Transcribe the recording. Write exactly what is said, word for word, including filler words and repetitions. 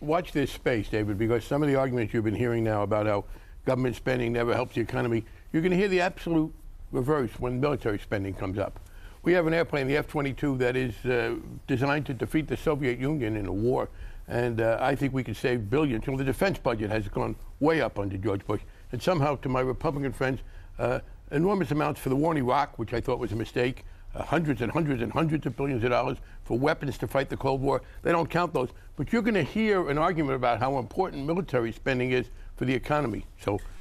Watch this space, David, because some of the arguments you've been hearing now about how government spending never helps the economy, you're going to hear the absolute reverse when military spending comes up. We have an airplane, the F twenty-two, that is uh, designed to defeat the Soviet Union in a war, and uh, I think we could save billions. You know, the defense budget has gone way up under George Bush, and somehow, to my Republican friends, uh, enormous amounts for the war in Iraq, which I thought was a mistake, Uh, hundreds and hundreds and hundreds of billions of dollars for weapons to fight the Cold War. They don't count those. But you're going to hear an argument about how important military spending is for the economy. So